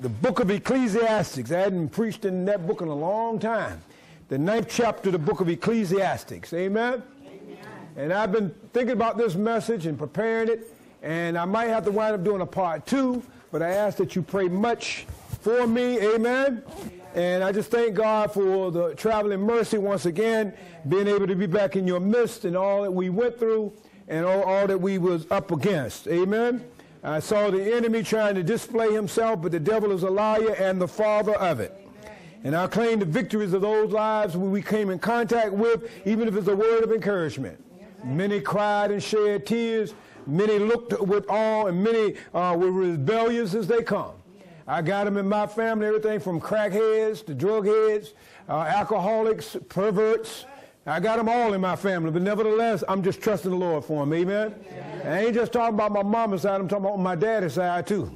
the book of Ecclesiastes. I hadn't preached in that book in a long time. The 9th chapter of the book of Ecclesiastes. Amen? Amen. And I've been thinking about this message and preparing it, and I might have to wind up doing a part 2, but I ask that you pray much for me. Amen? And I just thank God for the traveling mercy once again, being able to be back in your midst and all that we went through and all that we was up against. Amen? I saw the enemy trying to display himself, but the devil is a liar and the father of it. Amen. And I claim the victories of those lives we came in contact with, even if it's a word of encouragement. Amen. Many cried and shed tears. Many looked with awe, and many were rebellious as they come. I got them in my family, everything from crackheads to drug heads, alcoholics, perverts. I got them all in my family, but nevertheless, I'm just trusting the Lord for them, amen? Amen. I ain't just talking about my mama's side, I'm talking about my daddy's side too.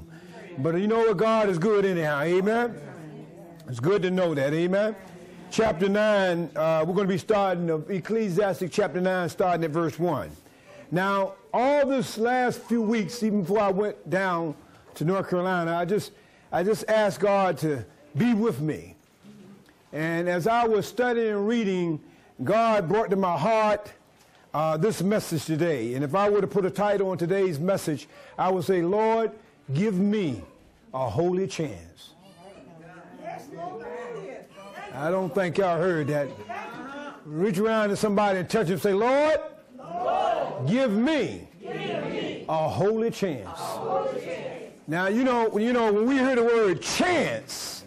But you know what, God is good anyhow, amen? Amen. It's good to know that, amen? Amen. Chapter 9, we're going to be starting of Ecclesiastes chapter 9, starting at verse 1. Now, all this last few weeks, even before I went down to North Carolina, I just asked God to be with me. And as I was studying and reading, God brought to my heart this message today. And if I were to put a title on today's message, I would say, Lord, give me a holy chance. I don't think y'all heard that. Reach around to somebody and touch them and say, Lord, Lord, give me a holy chance. A holy chance. Now, you know, when we hear the word chance,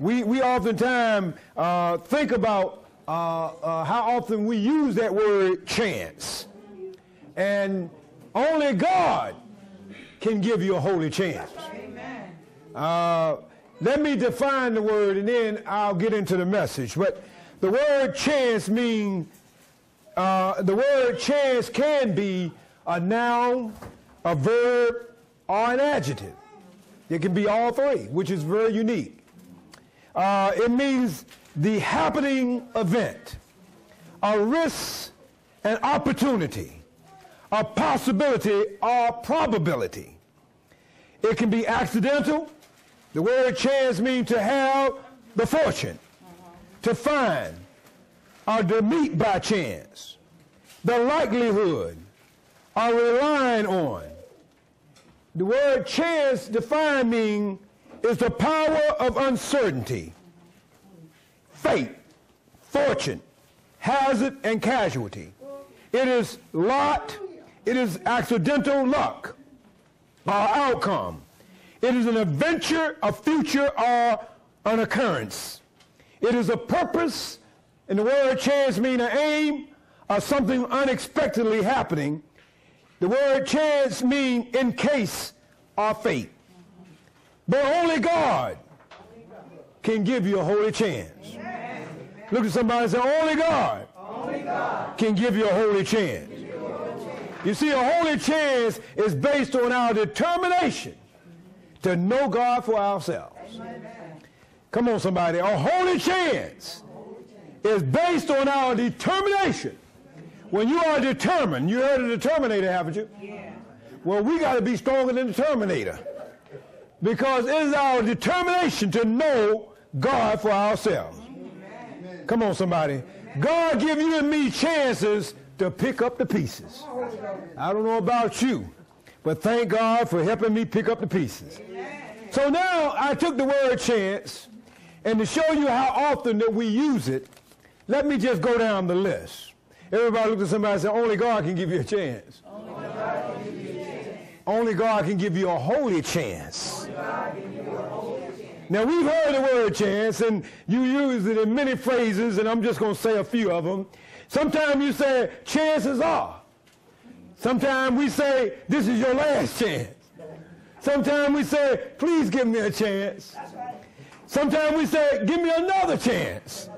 We oftentimes think about how often we use that word chance. And only God can give you a holy chance. Let me define the word and then I'll get into the message. But the word chance means, the word chance can be a noun, a verb, or an adjective. It can be all three, which is very unique. It means the happening event, a risk, an opportunity, a possibility, or probability. It can be accidental. The word chance means to have the fortune, to find, or to meet by chance, the likelihood, or relying on. The word chance defined means is the power of uncertainty, fate, fortune, hazard, and casualty. It is lot, it is accidental luck, or outcome. It is an adventure, a future, or an occurrence. It is a purpose, and the word chance means an aim, or something unexpectedly happening. The word chance means in case or fate. But only God can give you a holy chance. Amen. Look at somebody and say, only God can give you a holy chance. You see, a holy chance is based on our determination to know God for ourselves. Amen. Come on, somebody. A holy chance is based on our determination. When you are determined, you heard of the Terminator, haven't you? Yeah. Well, we got to be stronger than the Terminator. Because it is our determination to know God for ourselves. Amen. Come on, somebody. God give you and me chances to pick up the pieces. I don't know about you, but thank God for helping me pick up the pieces. Amen. So now I took the word chance, and to show you how often that we use it, let me just go down the list. Everybody look at somebody and say, only God can give you a chance. Only God can give you a holy chance. Now, we've heard the word chance, and you use it in many phrases, and I'm just going to say a few of them. Sometimes you say, chances are. Sometimes we say, this is your last chance. Sometimes we say, please give me a chance. Sometimes we say, give me another chance.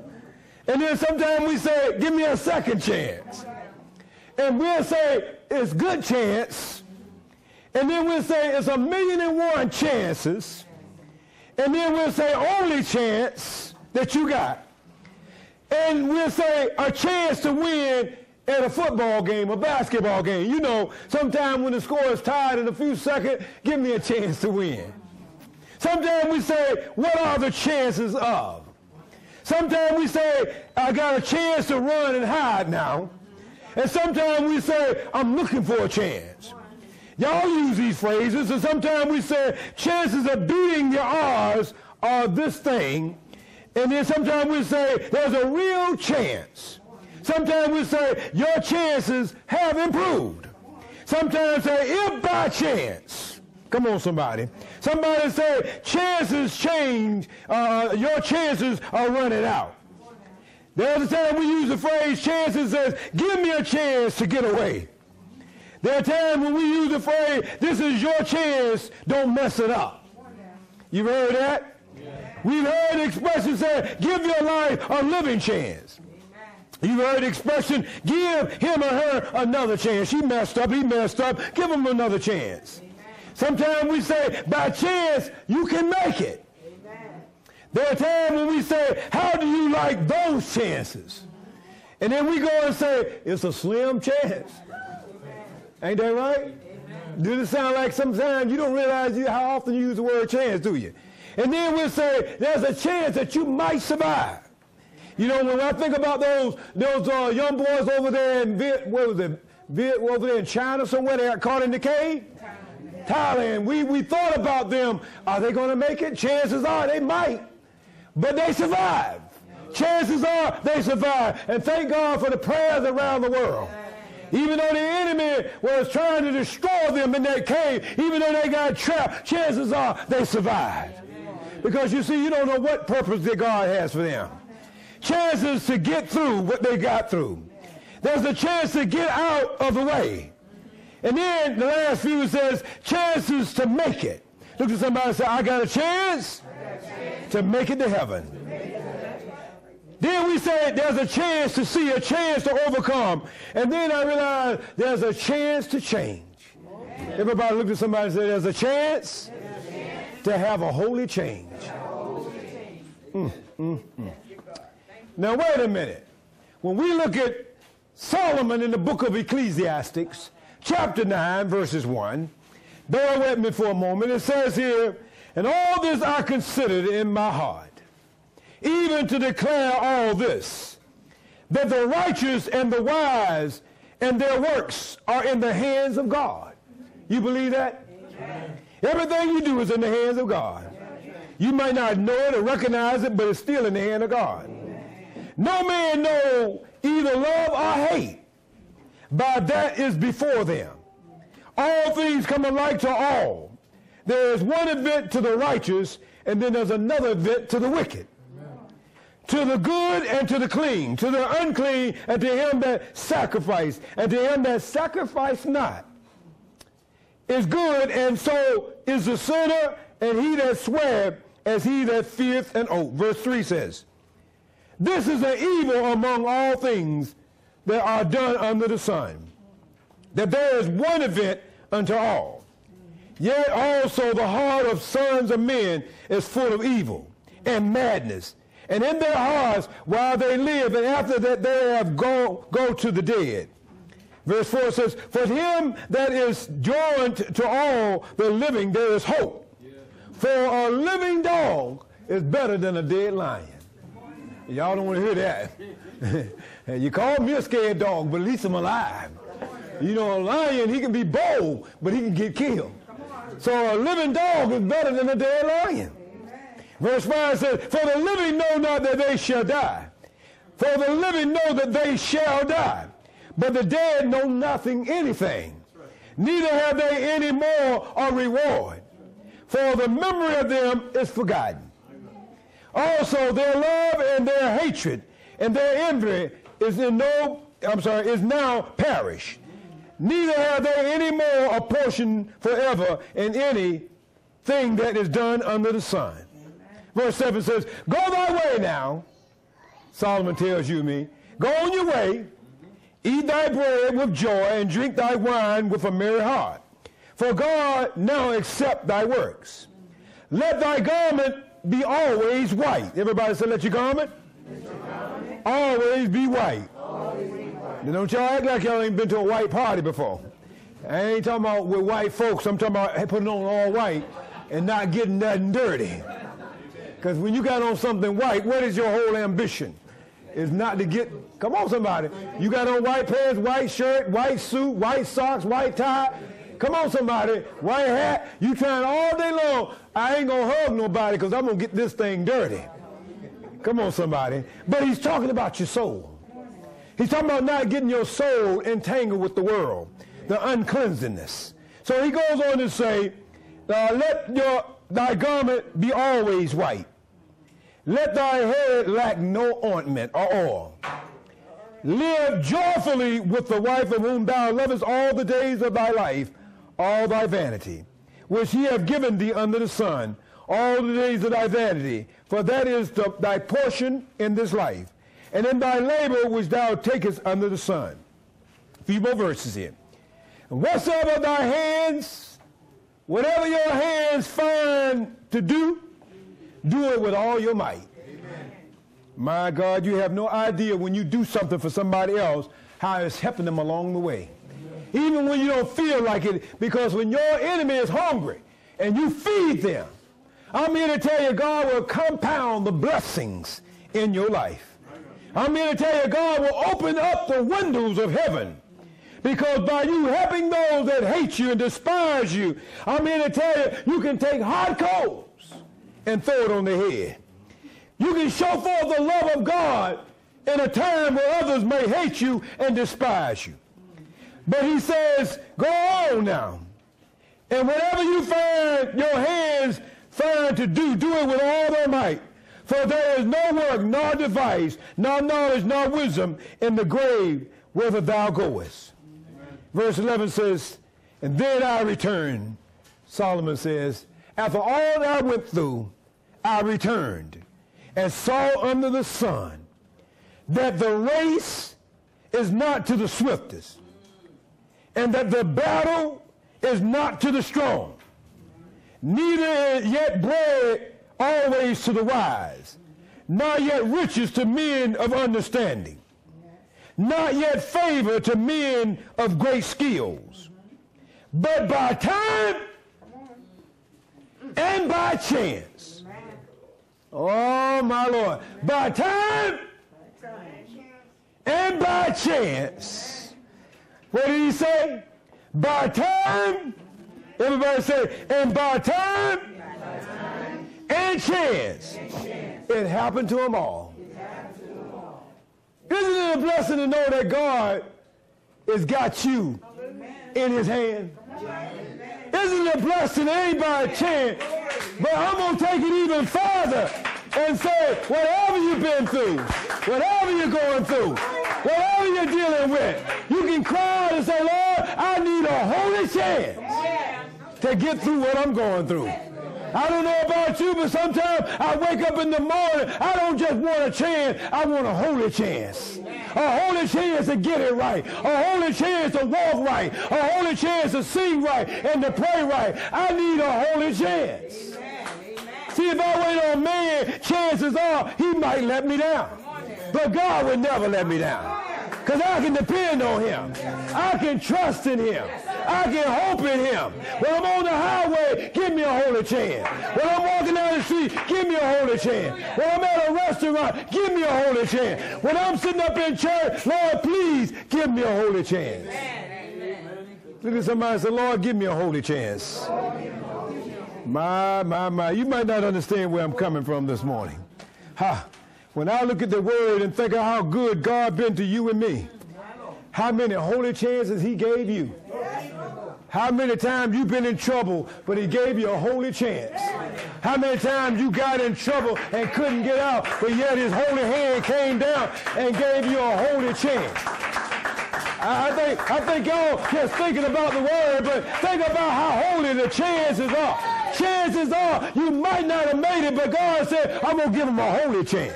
And then sometimes we say, give me a second chance. And we'll say, it's good chance. And then we'll say it's 1,000,001 chances. And then we'll say only chance that you got. And we'll say a chance to win at a football game, a basketball game. You know, sometime when the score is tied in a few seconds, give me a chance to win. Sometimes we say, what are the chances of? Sometimes we say, I got a chance to run and hide now. And sometimes we say, I'm looking for a chance. Y'all use these phrases, and sometimes we say, chances of beating the odds are this thing. And then sometimes we say, there's a real chance. Sometimes we say, your chances have improved. Sometimes say, if by chance. Come on, somebody. Somebody say, chances change. Your chances are running out. The other time we use the phrase, chances says, give me a chance to get away. There are times when we use the phrase, this is your chance, don't mess it up. You've heard that? Yeah. We've heard the expression say, give your life a living chance. Amen. You've heard the expression, give him or her another chance. She messed up, he messed up, give him another chance. Amen. Sometimes we say, by chance, you can make it. Amen. There are times when we say, how do you like those chances? And then we go and say, it's a slim chance. Ain't that right? Amen. Does it sound like sometimes you don't realize how often you use the word chance, do you? And then we'll say, there's a chance that you might survive. You know, when I think about those young boys over there in over there in China somewhere, they got caught in the cave? Thailand. Thailand. We thought about them. Are they going to make it? Chances are they might. But they survived. Chances are they survived. And thank God for the prayers around the world. Even though the enemy was trying to destroy them in that cave, even though they got trapped, chances are they survived. Because you see, you don't know what purpose that God has for them. Chances to get through what they got through. There's a chance to get out of the way. And then the last few says, chances to make it. Look at somebody and say, I got a chance to make it to heaven. Then we say there's a chance to see, a chance to overcome. And then I realized there's a chance to change. Amen. Everybody look at somebody and say, there's a chance, to have a holy change. Now, wait a minute. When we look at Solomon in the book of Ecclesiastes, chapter 9, verses 1, bear with me for a moment. It says here, and all this I considered in my heart, even to declare all this, that the righteous and the wise and their works are in the hands of God. You believe that? Amen. Everything you do is in the hands of God. Amen. You might not know it or recognize it, but it's still in the hand of God. Amen. No man know either love or hate, but that is before them. All things come alike to all. There is one event to the righteous, and then there's another event to the wicked. To the good and to the clean, to the unclean, and to him that sacrifice, and to him that sacrifice not is good, and so is the sinner, and he that swear as he that feareth an oath. Verse 3 says, this is an evil among all things that are done under the sun, that there is one event unto all. Yet also the heart of sons of men is full of evil and madness, and in their hearts while they live, and after that they have go to the dead. Verse 4 says, for him that is joined to all the living, there is hope. Yeah. For a living dog is better than a dead lion. Y'all don't want to hear that. You call me a scared dog, but at least I'm alive. You know, a lion, he can be bold, but he can get killed. So a living dog is better than a dead lion. Verse 5 says, for the living know not that they shall die. For the living know that they shall die. But the dead know nothing, anything. Neither have they any more a reward. For the memory of them is forgotten. Also their love and their hatred and their envy is now perished. Neither have they any more a portion forever in anything that is done under the sun. Verse 7 says, go thy way now, Solomon tells you me, go on your way, eat thy bread with joy, and drink thy wine with a merry heart. For God now accept thy works. Let thy garment be always white. Everybody say, let your garment always be white. Always be white. Now, don't y'all act like y'all ain't been to a white party before. I ain't talking about with white folks. I'm talking about putting on all white. and not getting nothing dirty. Because when you got on something white, what is your whole ambition? It's not to get, come on somebody. You got on white pants, white shirt, white suit, white socks, white tie. Come on somebody, white hat. You trying all day long, I ain't going to hug nobody because I'm going to get this thing dirty. Come on somebody. But he's talking about your soul. He's talking about not getting your soul entangled with the world, the uncleansedness. So he goes on to say, let thy garment be always white. Let thy head lack no ointment or oil. Live joyfully with the wife of whom thou lovest all the days of thy life, all thy vanity, which he hath given thee under the sun, all the days of thy vanity, for that is thy portion in this life, and in thy labor which thou takest under the sun. A few more verses here. And whatsoever thy hands, whatever your hands find to do, do it with all your might. Amen. My God, you have no idea when you do something for somebody else, how it's helping them along the way. Amen. Even when you don't feel like it, because when your enemy is hungry and you feed them, I'm here to tell you God will compound the blessings in your life. I'm here to tell you God will open up the windows of heaven, because by you helping those that hate you and despise you, I'm here to tell you, you can take hot coals and throw it on their head. You can show forth the love of God in a time where others may hate you and despise you. But he says, go on now, and whatever you find your hands find to do it with all their might. For there is no work, nor device, nor knowledge, nor wisdom in the grave whither thou goest. Amen. Verse 11 says, and then I returned. Solomon says, after all that I went through, I returned and saw under the sun that the race is not to the swiftest, and that the battle is not to the strong, neither yet bread always to the wise, not yet riches to men of understanding, not yet favor to men of great skills, but by time and by chance. Oh, my Lord. By time and by chance. What did he say? By time. Everybody say, and by time. And chance. It happened to them all. Isn't it a blessing to know that God has got you in his hand? Isn't it a blessing? It ain't by a chance. But I'm going to take it even farther and say, whatever you've been through, whatever you're going through, whatever you're dealing with, you can cry out and say, Lord, I need a holy chance to get through what I'm going through. I don't know about you, but sometimes I wake up in the morning, I don't just want a chance, I want a holy chance. A holy chance to get it right. A holy chance to walk right. A holy chance to sing right and to pray right. I need a holy chance. Amen. Amen. See, if I wait on man, chances are he might let me down. But God would never let me down. Because I can depend on him. I can trust in him. I can hope in him. When I'm on the highway, give me a holy chance. When I'm walking down the street, give me a holy chance. When I'm at a restaurant, give me a holy chance. When I'm sitting up in church, Lord, please give me a holy chance. Look at somebody and say, Lord, give me a holy chance. My. You might not understand where I'm coming from this morning. Ha. When I look at the word and think of how good God been to you and me, how many holy chances he gave you, how many times you've been in trouble, but he gave you a holy chance, how many times you got in trouble and couldn't get out, but yet his holy hand came down and gave you a holy chance. I think y'all just thinking about the word, but think about how holy the chances are. Chances are you might not have made it, but God said, I'm going to give them a holy chance.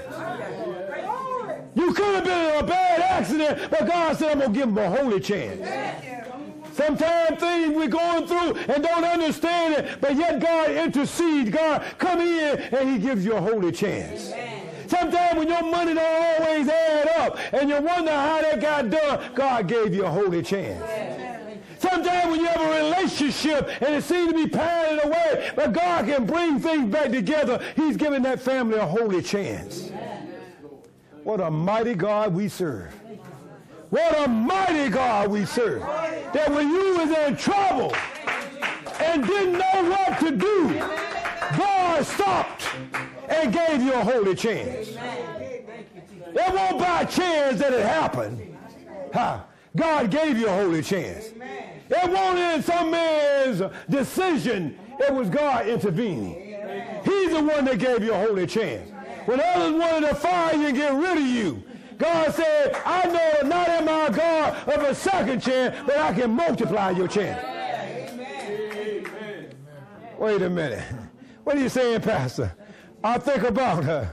You could have been in a bad accident, but God said, I'm going to give them a holy chance. Sometimes things we're going through and don't understand it, but yet God intercedes. God come in and he gives you a holy chance. Sometimes when your money don't always add up and you wonder how that got done, God gave you a holy chance. Amen. Sometimes when you have a relationship and it seems to be pining away, but God can bring things back together. He's giving that family a holy chance. Amen. What a mighty God we serve. What a mighty God we serve. That when you was in trouble and didn't know what to do, God stopped and gave you a holy chance. It wasn't by chance that it happened. God gave you a holy chance. It wasn't in some man's decision. It was God intervening. He's the one that gave you a holy chance. When others wanted to fire you and get rid of you, God said, I know not am I God of a second chance, but I can multiply your chance. Amen. Wait a minute. What are you saying, Pastor? I think about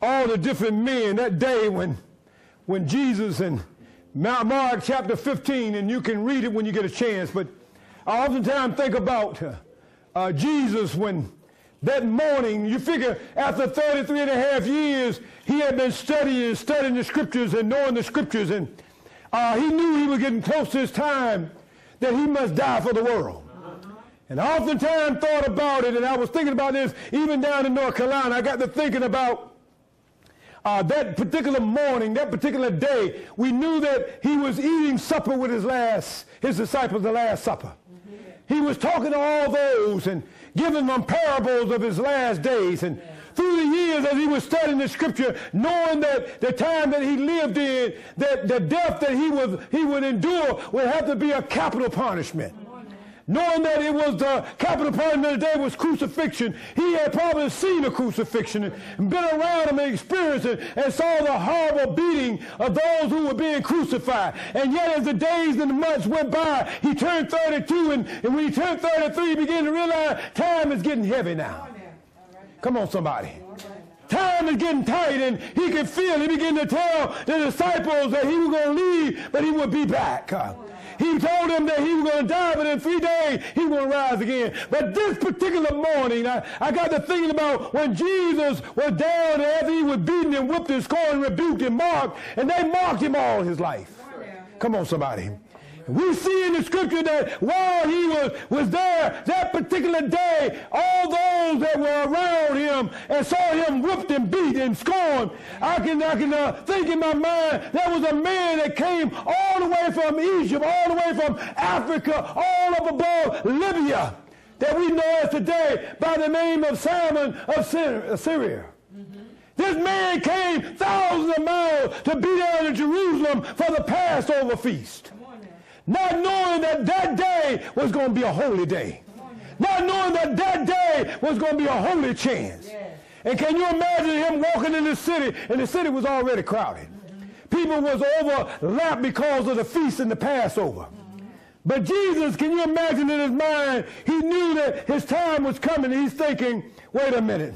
all the different men that day when Jesus and Mark chapter 15, and you can read it when you get a chance, but I oftentimes think about Jesus when that morning, you figure after 33 and a half years, he had been studying the scriptures and knowing the scriptures, and he knew he was getting close to his time that he must die for the world. And I oftentimes thought about it, and I was thinking about this even down in North Carolina. I got to thinking about that particular morning, that particular day. We knew that he was eating supper with his disciples, the Last Supper. He was talking to all those and giving them parables of his last days. And through the years as he was studying the scripture, knowing that the time that he lived in, that the death that he would endure would have to be a capital punishment. Knowing that it was the capital punishment of the day was crucifixion. He had probably seen a crucifixion and been around him and experienced it and saw the horrible beating of those who were being crucified. And yet as the days and the months went by, he turned 32, and when he turned 33, he began to realize time is getting heavy now. Come on, somebody. Time is getting tight, and he could feel it. He began to tell the disciples that he was going to leave, but he would be back. He told them that he was going to die, but in 3 days he was going to rise again. But this particular morning, I got to thinking about when Jesus was down and after he was beaten and whipped and scored and rebuked and mocked, and they mocked him all his life. Come on, somebody. We see in the scripture that while he was there that particular day, all those that were around him and saw him whipped and beat and scorned, I can think in my mind there was a man that came all the way from Egypt, all the way from Africa, all up above Libya, that we know as today by the name of Simon of Syria. This man came thousands of miles to be down in Jerusalem for the Passover feast. Not knowing that that day was going to be a holy day. Not knowing that that day was going to be a holy chance. Yes. And can you imagine him walking in the city, and the city was already crowded. People was overlapped because of the feast and the Passover. But Jesus, can you imagine in his mind, he knew that his time was coming. He's thinking, wait a minute.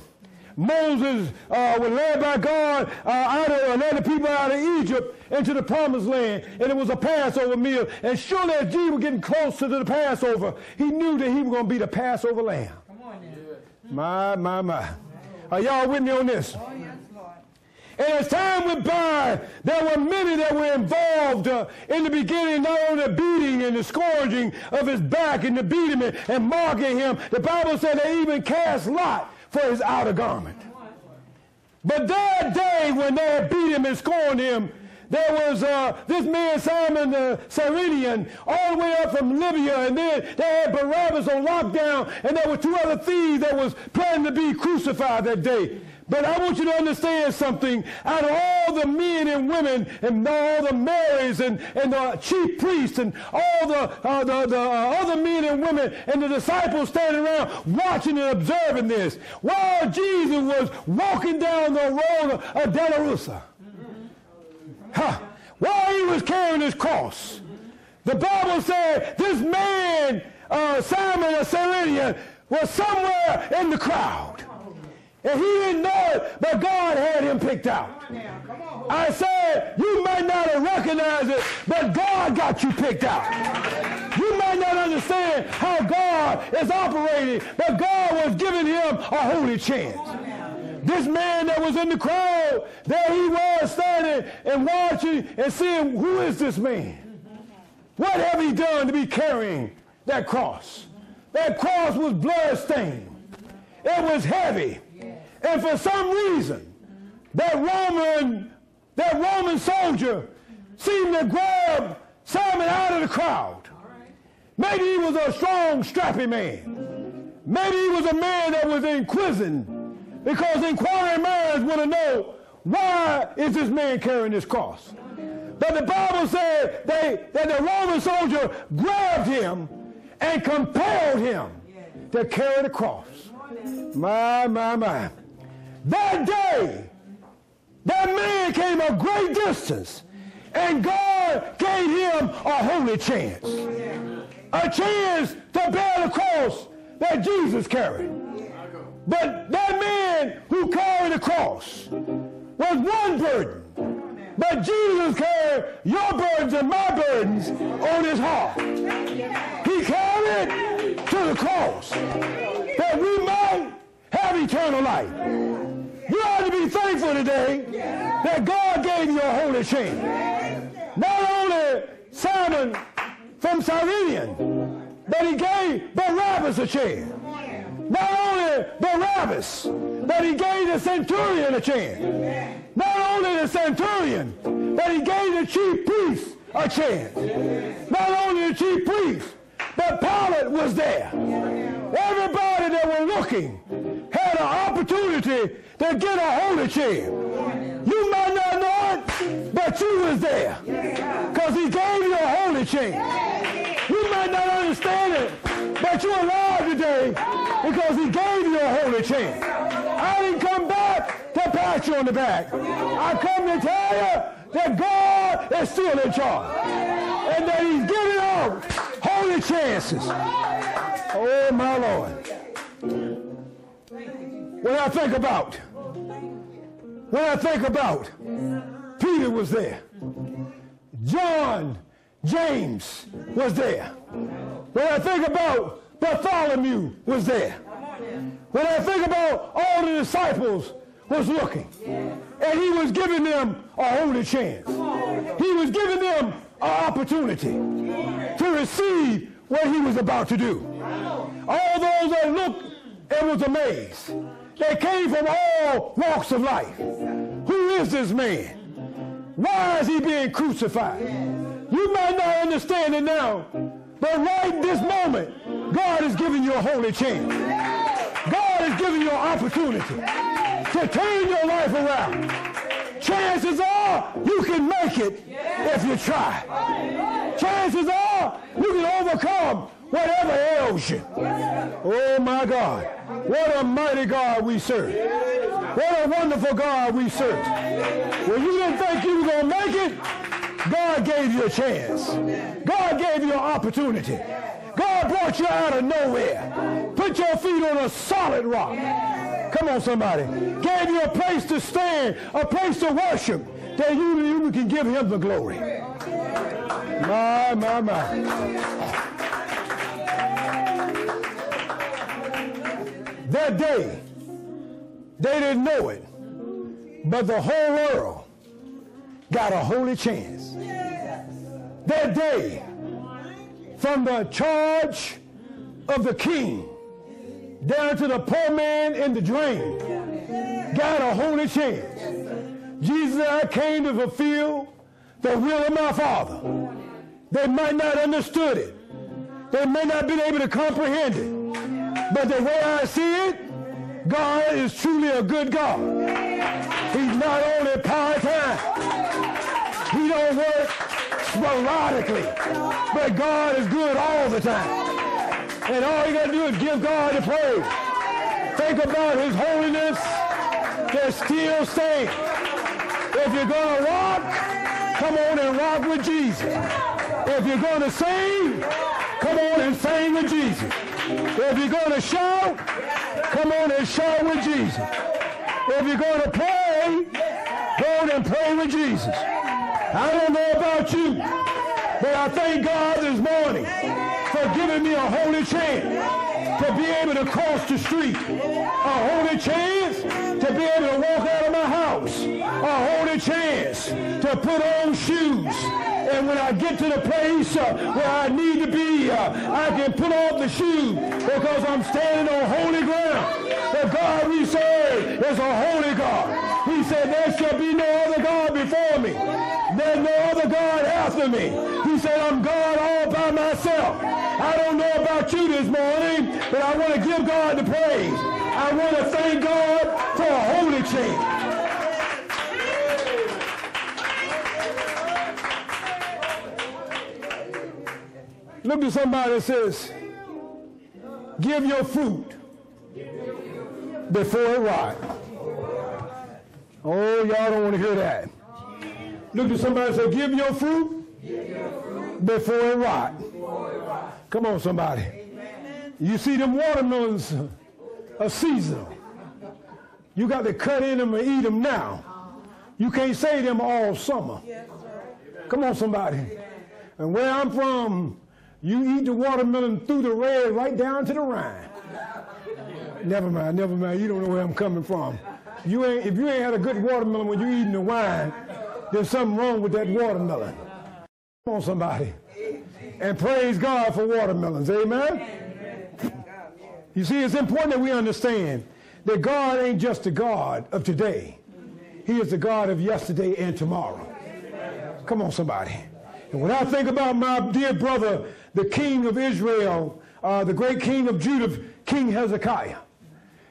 Moses was led by God led the people out of Egypt into the promised land, and it was a Passover meal. And surely as Jesus was getting closer to the Passover, he knew that he was going to be the Passover lamb. Come on, yeah. My. Are y'all with me on this? Oh, yes, Lord. And as time went by, there were many that were involved in the beginning, not only the beating and the scourging of his back and the beating and mocking him. The Bible said they even cast lot for his outer garment. But that day when they had beat him and scorned him, there was this man Simon the Cyrenian, all the way up from Libya, and then they had Barabbas on lockdown, and there were two other thieves that was planning to be crucified that day. But I want you to understand something. Out of all the men and women and all the Marys and the chief priests and all the other men and women and the disciples standing around watching and observing this, while Jesus was walking down the road of Delarusa, while he was carrying his cross, the Bible said this man, Simon the Cyrenian, was somewhere in the crowd. And he didn't know it, but God had him picked out. I said, you might not have recognized it, but God got you picked out. You might not understand how God is operating, but God was giving him a holy chance. This man that was in the crowd, there he was standing and watching and seeing, who is this man? What have he done to be carrying that cross? That cross was bloodstained. It was heavy. And for some reason, that Roman soldier seemed to grab Simon out of the crowd. Maybe he was a strong, strappy man. Maybe he was a man that was inquiring, because inquiring minds want to know, why is this man carrying this cross? But the Bible said that the Roman soldier grabbed him and compelled him to carry the cross. My. That day, that man came a great distance, and God gave him a holy chance. A chance to bear the cross that Jesus carried. But that man who carried the cross was one burden. But Jesus carried your burdens and my burdens on his heart. He carried it to the cross that we might have eternal life. You ought to be thankful today that God gave you a holy chance. Not only Simon from Cyrenian, but he gave Barabbas a chance. Not only Barabbas, but he gave the centurion a chance. Not only the centurion, but he gave the chief priest a chance. Not only the chief priest, but Pilate was there. Everybody that was looking had an opportunity to get a holy chance. You might not know it, but you was there, because he gave you a holy chance. You might not understand it, but you're alive today because he gave you a holy chance. I didn't come back to pat you on the back. I come to tell you that God is still in charge and that he's giving out holy chances. Oh, my Lord. When I think about Peter was there. John, James was there. When I think about Bartholomew was there. When I think about all the disciples was looking. And he was giving them a holy chance. He was giving them an opportunity to receive what he was about to do. All those that looked and was amazed. They came from all walks of life. Who is this man? Why is he being crucified? You might not understand it now, but right this moment, God is giving you a holy chance. God is giving you an opportunity to turn your life around. Chances are you can make it if you try. Chances are you can overcome whatever ails you. Oh my God. What a mighty God we serve. What a wonderful God we serve. When you didn't think you were going to make it, God gave you a chance. God gave you an opportunity. God brought you out of nowhere. Put your feet on a solid rock. Come on, somebody. Gave you a place to stand, a place to worship, that you can give him the glory. My. That day, they didn't know it, but the whole world got a holy chance. That day, from the charge of the king down to the poor man in the drain, got a holy chance. Jesus said, I came to fulfill the will of my Father. They might not understood it. They may not been able to comprehend it. But the way I see it, God is truly a good God. He's not only part-time. He don't work sporadically. But God is good all the time. And all you got to do is give God the praise. Think about his holiness that still stands. If you're going to rock, come on and rock with Jesus. If you're going to sing, come on and sing with Jesus. If you're going to shout, come on and shout with Jesus. If you're going to pray, go and pray with Jesus. I don't know about you, but I thank God this morning for giving me a holy chance to be able to cross the street. A holy chance to be able to walk out of my house. A holy chance to put on shoes and And when I get to the place where I need to be, I can put off the shoe, because I'm standing on holy ground. The God we serve is a holy God. He said, there shall be no other God before me. There's no other God after me. He said, I'm God all by myself. I don't know about you this morning, but I want to give God the praise. I want to thank God for a holy change. Look to somebody that says, give your fruit before it rot. Oh, y'all don't want to hear that. Look to somebody and say, give your fruit before it rot. Come on, somebody. You see them watermelons are seasonal. You got to cut in them and eat them now. You can't save them all summer. Come on, somebody. And where I'm from, you eat the watermelon through the red right down to the rind. Never mind, never mind. You don't know where I'm coming from. If you ain't had a good watermelon when you're eating the wine, there's something wrong with that watermelon. Come on, somebody. And praise God for watermelons. Amen? You see, it's important that we understand that God ain't just the God of today. He is the God of yesterday and tomorrow. Come on, somebody. And when I think about my dear brother, the king of Israel, the great king of Judah, King Hezekiah,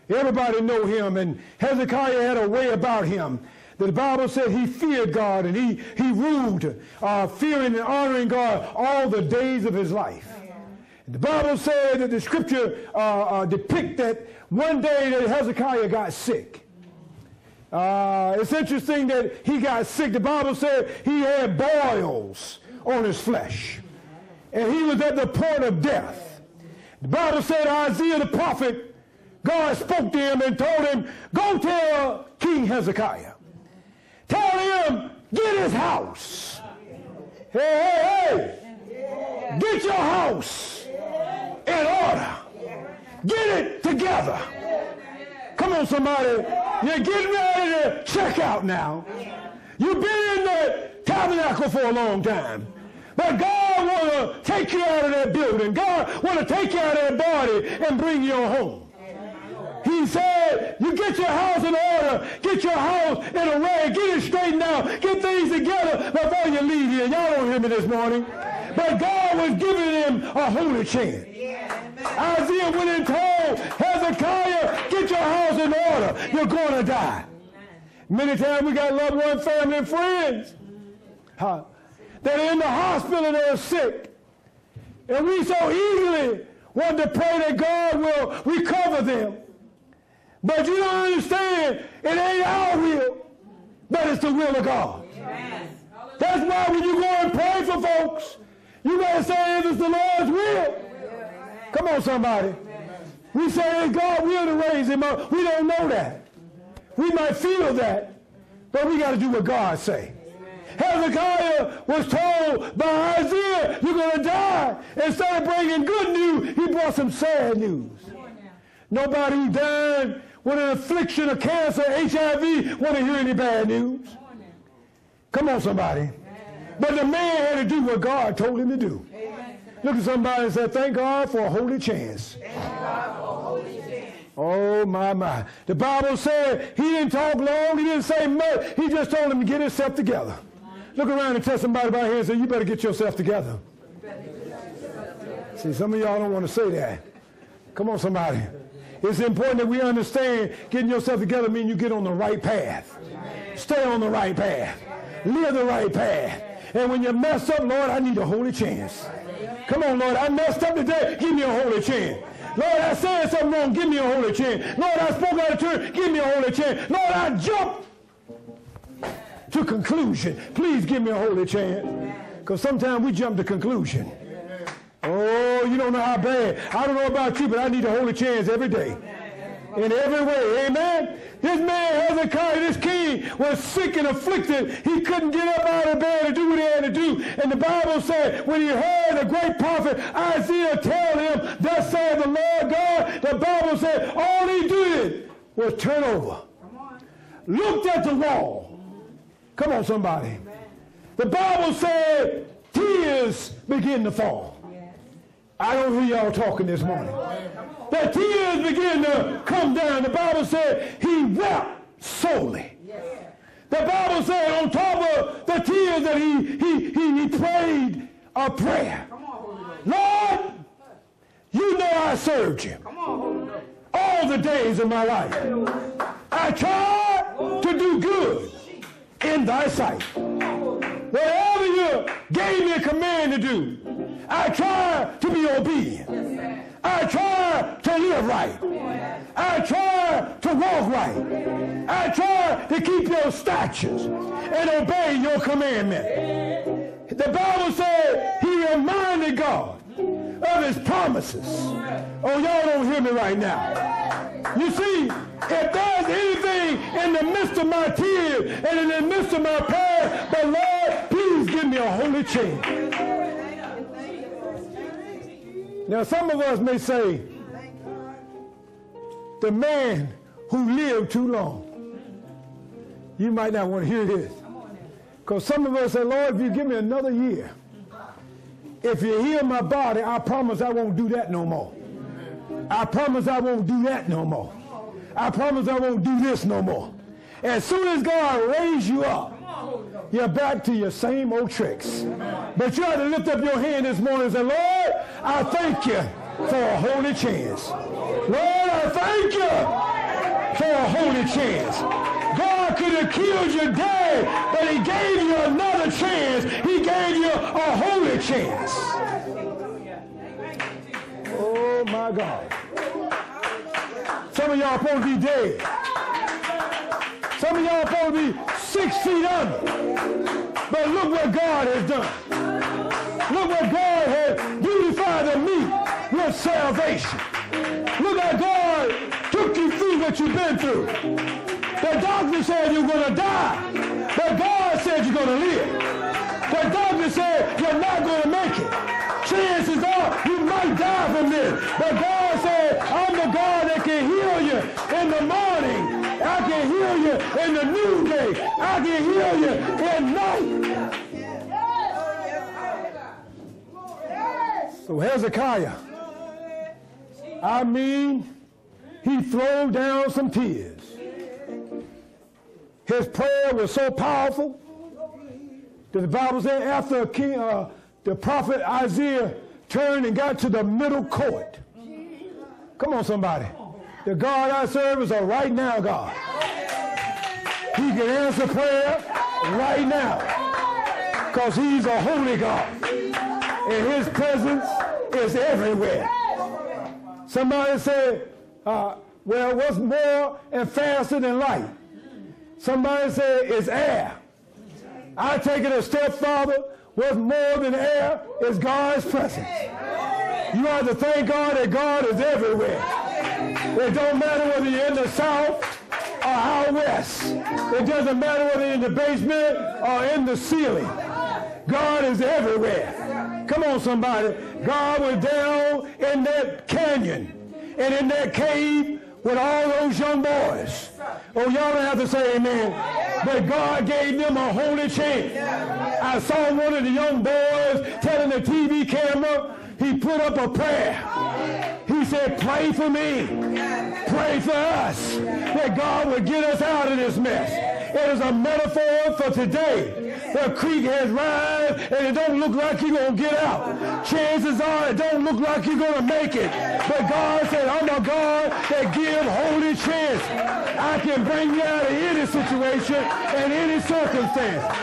everybody know him, and Hezekiah had a way about him. The Bible said he feared God, and he ruled, fearing and honoring God all the days of his life. The Bible said that the scripture depict that one day that Hezekiah got sick. It's interesting that he got sick. The Bible said he had boils on his flesh, and he was at the point of death. The Bible said Isaiah the prophet, God spoke to him and told him, go tell King Hezekiah, tell him, get his house. Hey, hey, hey, get your house in order. Get it together. Come on, somebody. You're getting ready to check out now. You've been in the tabernacle for a long time. But God want to take you out of that building. God want to take you out of that body and bring you home. He said, you get your house in order. Get your house in array. Get it straightened out. Get things together before you leave here. Y'all don't hear me this morning. But God was giving him a holy chance. Isaiah went and told Hezekiah, get your house in order. You're going to die. Many times we got loved ones, family, and friends that are in the hospital and they're sick. And we so easily want to pray that God will recover them. But you don't understand, it ain't our will, but it's the will of God. That's why when you go and pray for folks, you got to say if it's the Lord's will. Come on, somebody. Amen. We say, God will to raise him up. We don't know that. We might feel that, but we got to do what God say. Amen. Hezekiah was told by Isaiah, you're going to die. Instead of bringing good news, he brought some sad news. Nobody who died with an affliction of cancer, HIV, want to hear any bad news. Come on, somebody. Amen. But the man had to do what God told him to do. Amen. Look at somebody and say, thank God for a holy chance. Oh, my, my. The Bible said he didn't talk long. He didn't say much. He just told him to get himself together. Look around and tell somebody about here and say, you better get yourself together. See, some of y'all don't want to say that. Come on, somebody. It's important that we understand getting yourself together means you get on the right path. Stay on the right path. Live the right path. And when you mess up, Lord, I need a holy chance. Come on, Lord, I messed up today. Give me a holy chance. Lord, I said something wrong. Give me a holy chance. Lord, I spoke out of turn. Give me a holy chance. Lord, I jumped to conclusion. Please give me a holy chance. Because sometimes we jump to conclusion. Oh, you don't know how bad. I don't know about you, but I need a holy chance every day. In every way. Amen. This man, Hezekiah, this king, was sick and afflicted. He couldn't get up out of bed to do what he had to do. And the Bible said, when he heard the great prophet Isaiah tell him, thus said the Lord God, the Bible said, all he did was turn over. Looked at the wall. Come on, somebody. The Bible said, tears begin to fall. I don't hear y'all talking this morning. The tears begin to come down. The Bible said he wept solely. The Bible said on top of the tears that he prayed a prayer. Lord, you know I served you all the days of my life. I tried to do good in thy sight. Whatever you gave me a command to do, I tried to be obedient. I tried to live right. I tried to walk right. I tried to keep your statutes and obey your commandment. The Bible said he reminded God of his promises. Oh, y'all don't hear me right now. You see, if there's anything in the midst of my tears and in the midst of my prayer, but Lord, please give me a holy change. Now, some of us may say, the man who lived too long. You might not want to hear this. Because some of us say, Lord, if you give me another year, if you heal my body, I promise I won't do that no more. I promise I won't do that no more. I promise I won't do this no more. As soon as God raised you up, you're back to your same old tricks. But you ought to lift up your hand this morning and say, Lord, I thank you for a holy chance. Lord, I thank you for a holy chance. God could have killed you dead, but he gave you another chance. He gave you a holy chance. Oh, my God. Some of y'all are supposed to be dead. Some of y'all are supposed to be 6 feet under. But look what God has done. Look what God has beautified in me with salvation. Look how God took you through what you've been through. The doctor said you're going to die, but God said you're going to live. The doctor said you're not going to make it. Chances are you might die from this, but God said, I'm the God that can heal you in the morning. I can heal you in the new day. I can heal you at night. So Hezekiah, I mean, he threw down some tears. His prayer was so powerful that the Bible said after the prophet Isaiah turned and got to the middle court. Come on, somebody. The God I serve is a right now God. He can answer prayer right now because he's a holy God. And his presence is everywhere. Somebody said, well, what's more and faster than light? Somebody said, it's air. I take it a step farther. What's more than air is God's presence. You have to thank God that God is everywhere. It don't matter whether you're in the south or out west. It doesn't matter whether you're in the basement or in the ceiling. God is everywhere. Come on, somebody. God was down in that canyon and in that cave with all those young boys. Oh, y'all don't have to say amen. But God gave them a holy chance. I saw one of the young boys telling the TV camera, he put up a prayer. He said, pray for me. Pray for us. That God would get us out of this mess. It is a metaphor for today. The creek has risen and it don't look like you're going to get out. Chances are it don't look like you're going to make it. But God said, I'm a God that gives holy chance. I can bring you out of any situation and any circumstance.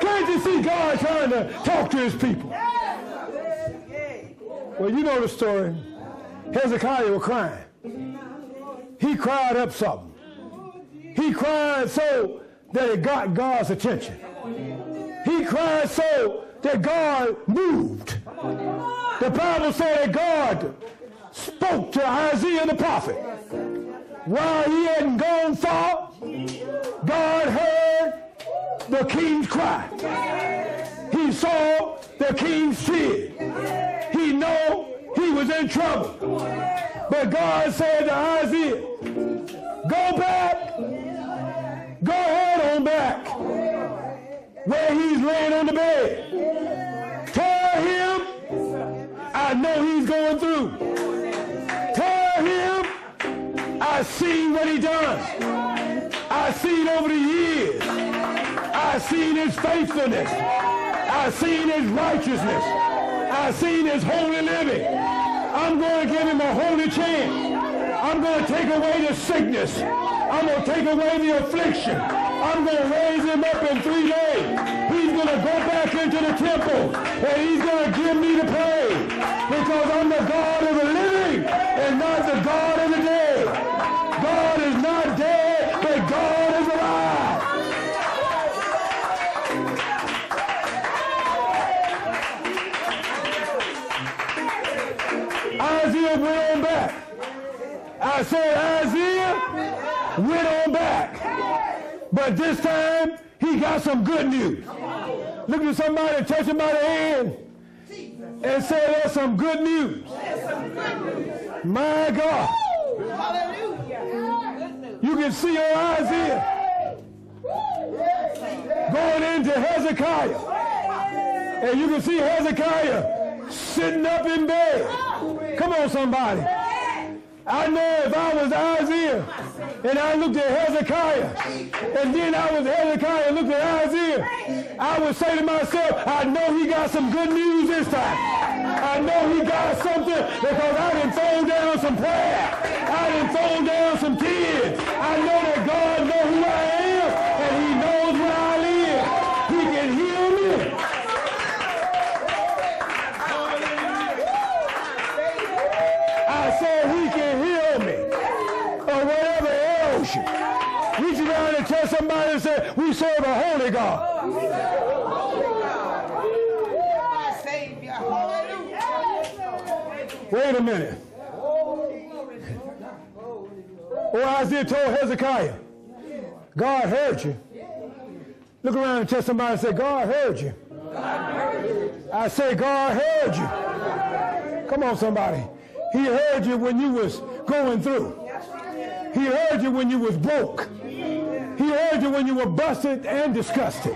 Can't you see God trying to talk to his people? Well, you know the story. Hezekiah was crying. He cried up something. He cried so that it got God's attention. He cried so that God moved. The Bible said that God spoke to Isaiah the prophet. While he hadn't gone far, God heard the king's cry. He saw the king's tears. He knew he was in trouble. But God said to Isaiah, go back. Go ahead on back where he's laying on the bed. Yes. Tell him, yes, I know he's going through. Yes. Tell him, I seen what he done. I seen over the years. I seen his faithfulness. I seen his righteousness. I seen his holy living. I'm going to give him a holy chance. I'm going to take away the sickness. I'm going to take away the affliction. I'm going to raise him up in 3 days. He's going to go back into the temple, and he's going to give me the praise, because I'm the God of the living and not the God of the dead. God is not dead, but God is alive. Isaiah went on back. I said, Isaiah went on back. But this time, he got some good news. Look at somebody, touch him by the hand, and say, there's some good news. My God. You can see your Isaiah going into Hezekiah. And you can see Hezekiah sitting up in bed. Come on, somebody. I know if I was Isaiah and I looked at Hezekiah, and then I was Hezekiah and looked at Isaiah, I would say to myself, I know he got some good news this time. I know he got something, because I done throw down some prayer. I done throw down some tears. I know that God knows who I am, and he knows where I live. He can heal me. I said he can. Reach around and tell somebody and say, we serve a holy God. Oh, we serve a holy God. Savior. Hallelujah. Wait a minute. Oh, Isaiah told Hezekiah, God heard you. Look around and tell somebody and say, God heard you. I say, God heard you. Come on, somebody. He heard you when you was going through. He heard you when you was broke. He heard you when you were busted and disgusted.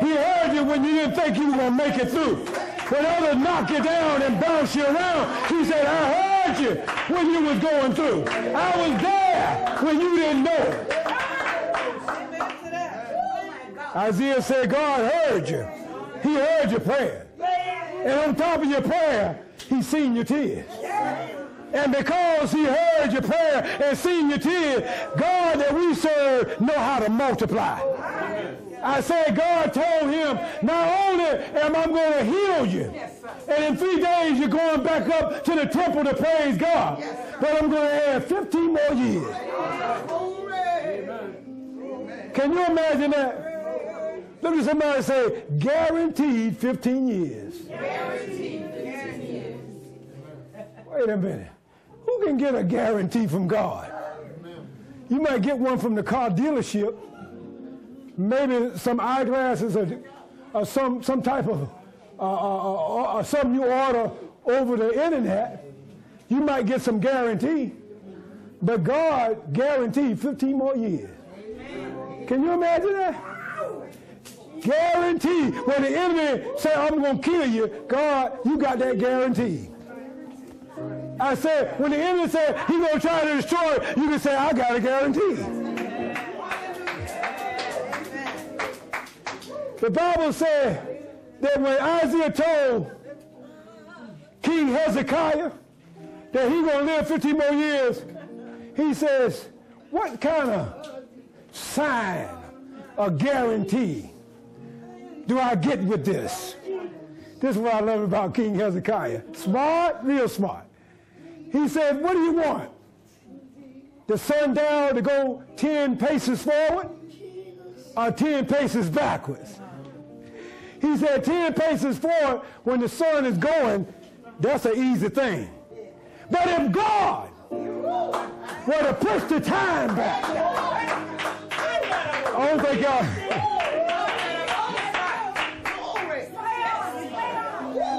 He heard you when you didn't think you were going to make it through. When others knock you down and bounce you around, he said, I heard you when you was going through. I was there when you didn't know it. Isaiah said, God heard you. He heard your prayer. And on top of your prayer, he seen your tears. And because he heard your prayer and seen your tears, God that we serve know how to multiply. I said, God told him, not only am I going to heal you, and in 3 days you're going back up to the temple to praise God, but I'm going to add 15 more years. Can you imagine that? Look at somebody and say, guaranteed 15 years. Guaranteed 15 years. Wait a minute. Who can get a guarantee from God? You might get one from the car dealership, maybe some eyeglasses or some type of or something you order over the internet. You might get some guarantee, but God guaranteed 15 more years. Can you imagine that? Guaranteed. When the enemy said, I'm going to kill you, God, you got that guarantee. I said, when the enemy said he's going to try to destroy it, you can say, I got a guarantee. The Bible said that when Isaiah told King Hezekiah that he's going to live 15 more years, he says, what kind of sign or guarantee do I get with this? This is what I love about King Hezekiah. Smart, real smart. He said, what do you want? The sundial to go 10 paces forward or 10 paces backwards? He said 10 paces forward when the sun is going, that's an easy thing. But if God were to push the time back, I don't think y'all...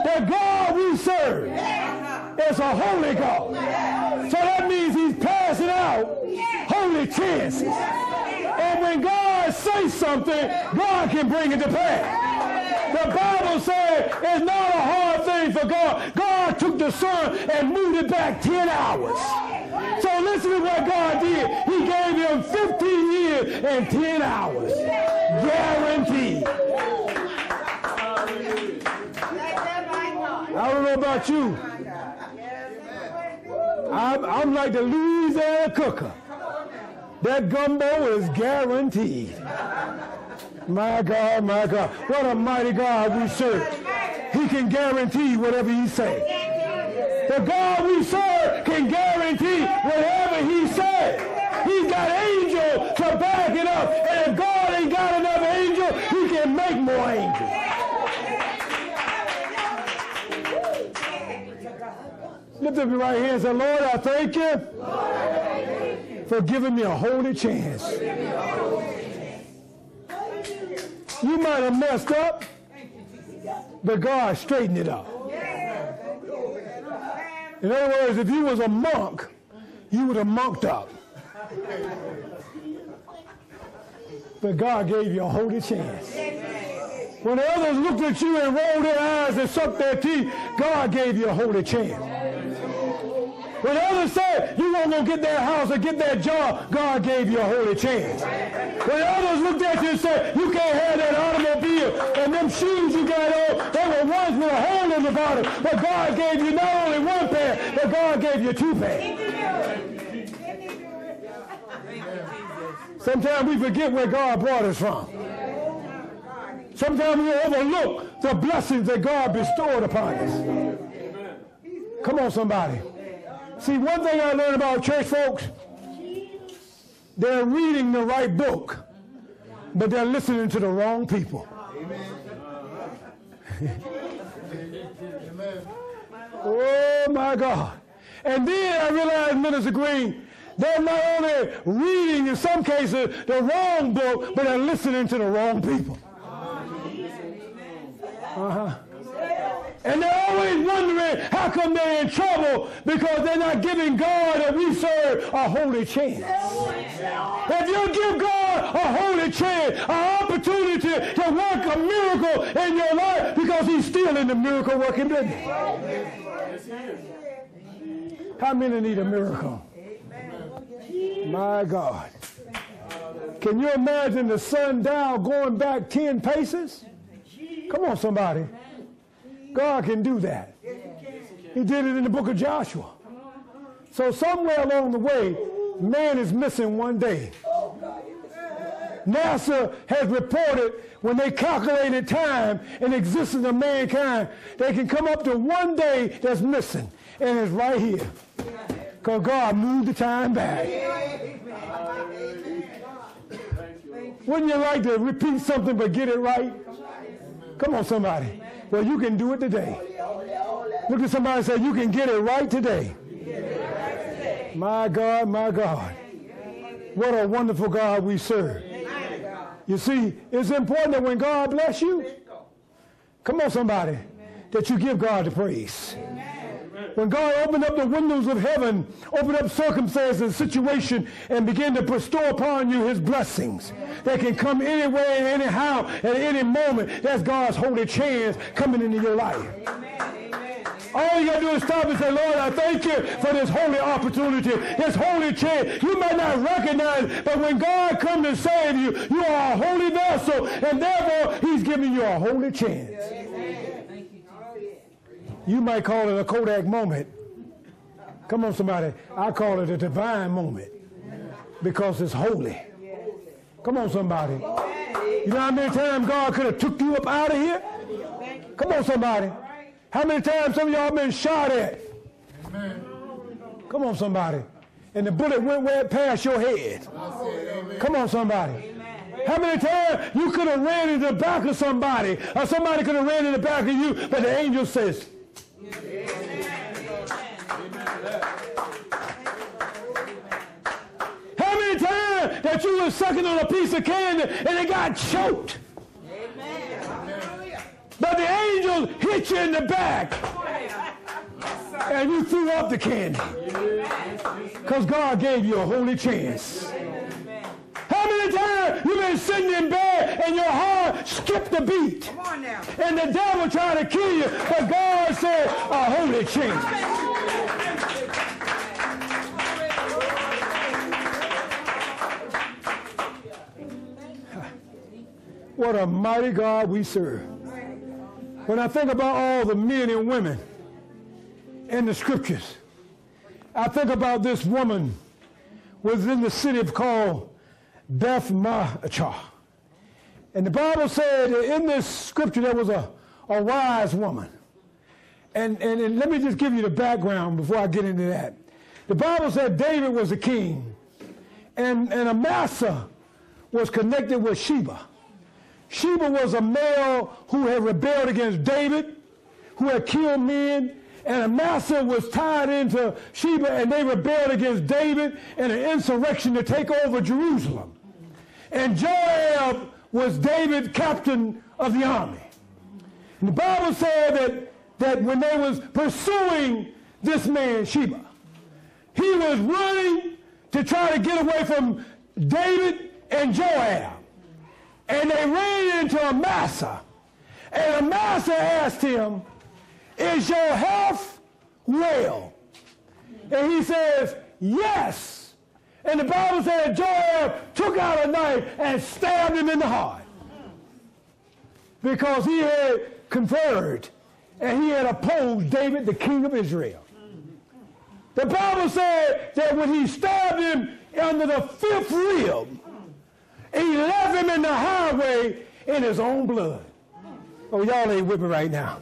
The God we serve, it's a holy God. So that means he's passing out holy chances. And when God say something, God can bring it to pass. The Bible said it's not a hard thing for God. God took the sun and moved it back 10 hours. So listen to what God did. He gave him 15 years and 10 hours. Guaranteed. I don't know about you. I'm like the Louisiana cooker. That gumbo is guaranteed. My God, my God. What a mighty God we serve. He can guarantee whatever he says. The God we serve can guarantee whatever he says. He's got angels to back it up. And if God ain't got another angel, he can make more angels. Lift up your right hand and say, Lord, I thank you. Lord, I thank you for giving me a holy chance. You might have messed up, but God straightened it up. In other words, if you was a monk, you would have monked up. But God gave you a holy chance. When the others looked at you and rolled their eyes and sucked their teeth, God gave you a holy chance. When others said, you won't go get that house or get that job, God gave you a holy chance. When others looked at you and said, you can't have that automobile and them shoes you got on, they were once with holders about it. But God gave you not only one pair, but God gave you two pairs. Sometimes we forget where God brought us from. Sometimes we overlook the blessings that God bestowed upon us. Come on, somebody. See, one thing I learned about church folks, they're reading the right book, but they're listening to the wrong people. Oh, my God. And then I realized, Minister Green, they're not only reading, in some cases, the wrong book, but they're listening to the wrong people. Uh-huh. And they're always wondering how come they're in trouble because they're not giving God that we serve a holy chance. If you give God a holy chance, an opportunity to work a miracle in your life because he's still in the miracle working business. How many need a miracle? My God. Can you imagine the sundial going back 10 paces? Come on, somebody. God can do that. He did it in the book of Joshua. So somewhere along the way, man is missing one day. NASA has reported when they calculated time and existence of mankind, they can come up to one day that's missing, and it's right here. Because God moved the time back. Wouldn't you like to repeat something but get it right? Come on, somebody. Well, you can do it today. Look at somebody and say, you can get it right today. My God, my God. What a wonderful God we serve. You see, it's important that when God bless you, come on, somebody, that you give God the praise. When God opened up the windows of heaven, opened up circumstances and situation, and began to bestow upon you his blessings that can come anywhere and anyhow at any moment, that's God's holy chance coming into your life. All you got to do is stop and say, Lord, I thank you for this holy opportunity, this holy chance. You might not recognize it, but when God comes to save you, you are a holy vessel, and therefore he's giving you a holy chance. You might call it a Kodak moment. Come on, somebody. I call it a divine moment because it's holy. Come on, somebody. You know how many times God could have took you up out of here? Come on, somebody. How many times some of y'all been shot at? Come on, somebody. And the bullet went right past your head. Come on, somebody. How many times you could have ran into the back of somebody, or somebody could have ran in the back of you, but the angel says, how many times that you were sucking on a piece of candy and it got choked? Amen. But the angel hit you in the back and you threw up the candy because God gave you a holy chance. How many many times you've been sitting in bed and your heart skipped a beat. Come on now. And the devil tried to kill you, but God said, a holy change. What a mighty God we serve. When I think about all the men and women in the scriptures, I think about this woman within the city called Beth Maachah. And the Bible said in this scripture there was a wise woman. And let me just give you the background before I get into that. The Bible said David was the king, and Amasa was connected with Sheba. Sheba was a male who had rebelled against David, who had killed men, and Amasa was tied into Sheba, and they rebelled against David in an insurrection to take over Jerusalem. And Joab was David, captain of the army. And the Bible said that when they was pursuing this man, Sheba, he was running to try to get away from David and Joab. And they ran into Amasa. And Amasa asked him, is your health well? And he says, yes. And the Bible said Joab took out a knife and stabbed him in the heart. Because he had conferred and he had opposed David, the king of Israel. The Bible said that when he stabbed him under the fifth rib, he left him in the highway in his own blood. Oh, y'all ain't with me right now.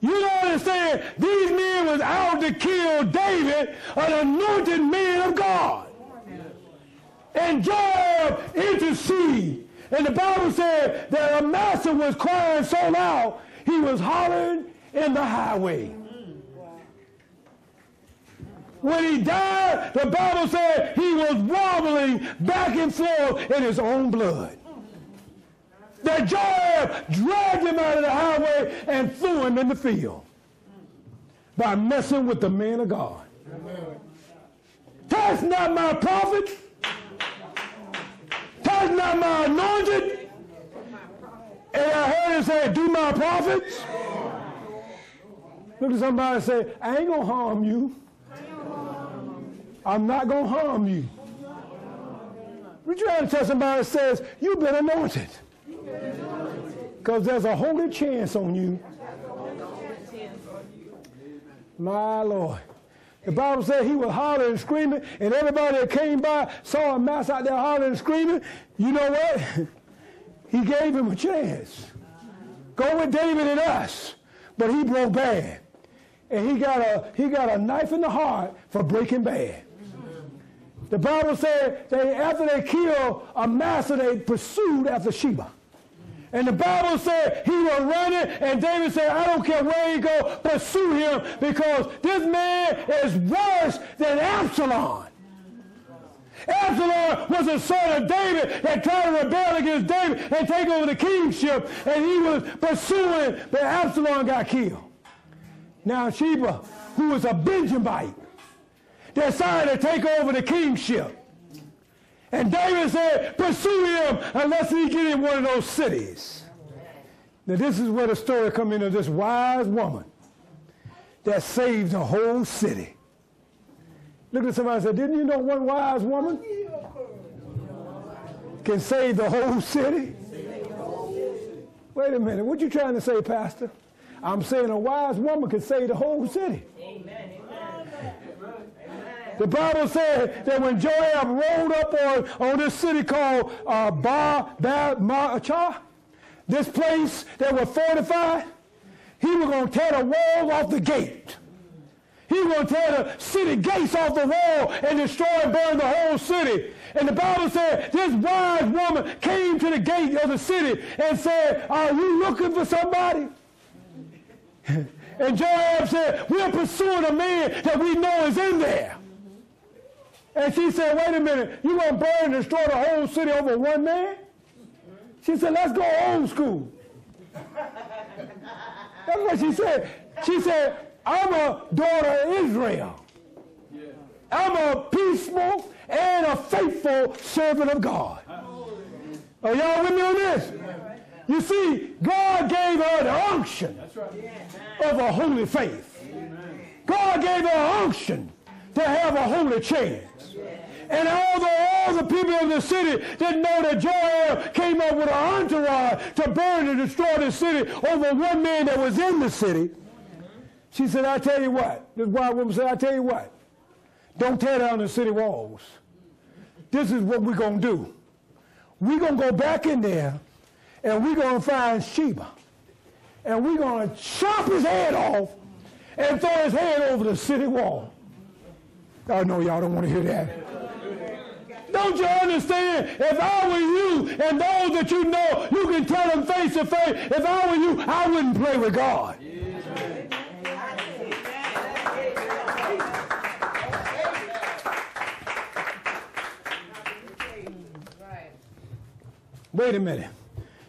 You don't understand, these men was out to kill David, an anointed man of God. And Joab interceded. And the Bible said that Amasa was crying so loud, he was hollering in the highway. When he died, the Bible said he was wobbling back and forth in his own blood. That Joab dragged him out of the highway and threw him in the field by messing with the man of God. Amen. That's not my prophet. That's not my anointed. And I heard him say, do my prophets. Look at somebody and say, I ain't going to harm you. I'm not going to harm you. We're trying to tell somebody that says, you've been anointed. Because there's a holy chance on you. My Lord. The Bible said he was hollering and screaming, and everybody that came by saw a mouse out there hollering and screaming. You know what? He gave him a chance. Go with David and us. But he broke bad. And he got a knife in the heart for breaking bad. The Bible said that after they killed Amasa, they pursued after Sheba. And the Bible said he was running, and David said, I don't care where he go, pursue him, because this man is worse than Absalom. Absalom was a son of David that tried to rebel against David and take over the kingship, and he was pursuing, but Absalom got killed. Now Sheba, who was a Benjamite, decided to take over the kingship. And David said, pursue him unless he get in one of those cities. Now this is where the story comes in of this wise woman that saved the whole city. Look at somebody and say, didn't you know one wise woman can save the whole city? Wait a minute, what you trying to say, Pastor? I'm saying a wise woman can save the whole city. Amen, amen. The Bible said that when Joab rolled up on this city called Beth Maachah, this place that was fortified, he was going to tear the wall off the gate. He was going to tear the city gates off the wall and destroy and burn the whole city. And the Bible said this wise woman came to the gate of the city and said, are you looking for somebody? And Joab said, we're pursuing a man that we know is in there. And she said, wait a minute, you going to burn and destroy the whole city over one man? She said, let's go old school. That's what she said. She said, I'm a daughter of Israel. I'm a peaceful and been a faithful servant of God. Are y'all with me on this? You see, God gave her the unction of a holy faith. God gave her unction to have a holy chance. And although all the people of the city didn't know that Joab came up with an entourage to burn and destroy the city over one man that was in the city, she said, I tell you what. This wild woman said, I tell you what. Don't tear down the city walls. This is what we're going to do. We're going to go back in there, and we're going to find Sheba. And we're going to chop his head off and throw his head over the city wall. I know y'all don't want to hear that. Don't you understand? If I were you and those that you know, you can tell them face to face, if I were you, I wouldn't play with God. Wait a minute.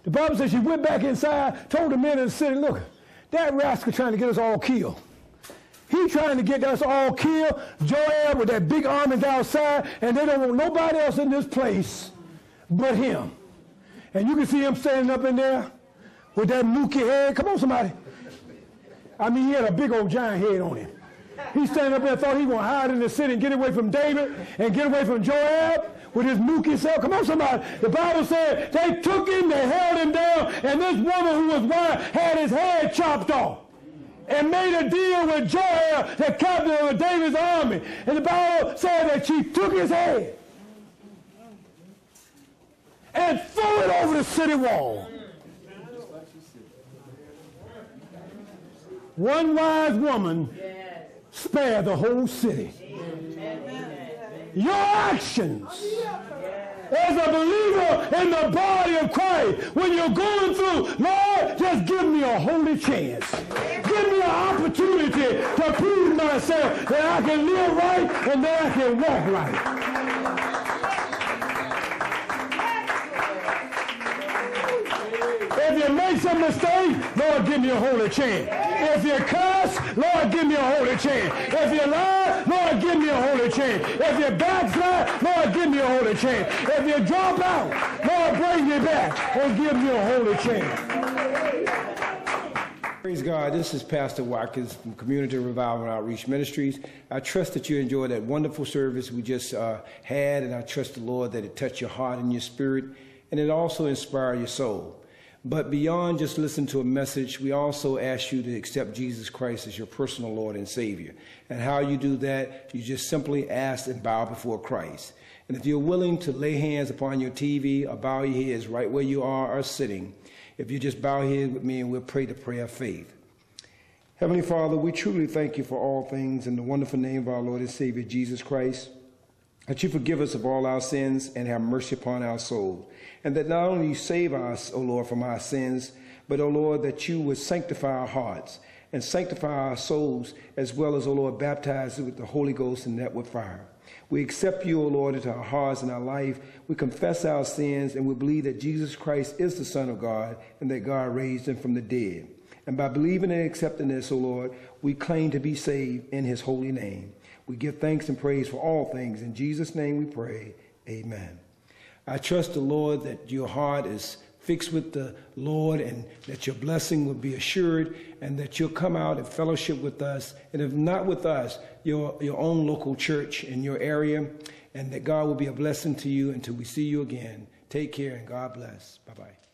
The Bible says she went back inside, told the men of the city, look, that rascal trying to get us all killed. He trying to get us all killed. Joab with that big army outside, and they don't want nobody else in this place but him. And you can see him standing up in there with that mookie head. Come on, somebody. I mean, he had a big old giant head on him. He standing up there and thought he was going to hide in the city and get away from David and get away from Joab. With his mookie self. Come on, somebody. The Bible said they took him, they held him down, and this woman who was wild had his head chopped off and made a deal with Joab, the captain of David's army. And the Bible said that she took his head and threw it over the city wall. One wise woman spared the whole city. Your actions as a believer in the body of Christ, when you're going through, Lord, just give me a holy chance. Give me an opportunity to prove myself that I can live right and that I can walk right. If you make some mistake, Lord, give me a holy chance. If you cuss, Lord, give me a holy chance. If you lie, Lord, give me a holy chance. If you backslide, Lord, give me a holy chance. If you drop out, Lord, bring me back and give me a holy chance. Praise God. This is Pastor Watkins from Community Revival and Outreach Ministries. I trust that you enjoyed that wonderful service we just had, and I trust the Lord that it touched your heart and your spirit, and it also inspired your soul. But beyond just listening to a message, we also ask you to accept Jesus Christ as your personal Lord and Savior. And how you do that, you just simply ask and bow before Christ. And if you're willing to lay hands upon your TV or bow your heads right where you are or sitting, if you just bow your head with me and we'll pray the prayer of faith. Heavenly Father, we truly thank you for all things in the wonderful name of our Lord and Savior, Jesus Christ. That you forgive us of all our sins and have mercy upon our soul. And that not only you save us, O Lord, from our sins, but, O Lord, that you would sanctify our hearts and sanctify our souls, as well as, O Lord, baptize us with the Holy Ghost and that with fire. We accept you, O Lord, into our hearts and our life. We confess our sins, and we believe that Jesus Christ is the Son of God and that God raised him from the dead. And by believing and accepting this, O Lord, we claim to be saved in his holy name. We give thanks and praise for all things. In Jesus' name we pray, amen. I trust the Lord that your heart is fixed with the Lord and that your blessing will be assured and that you'll come out and fellowship with us. And if not with us, your own local church in your area, and that God will be a blessing to you until we see you again. Take care and God bless. Bye-bye.